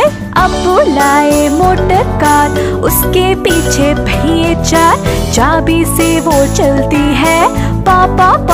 अब्बू लाए motor car, उसके पीछे भैया चार, चाबी से वो चलती है। पापा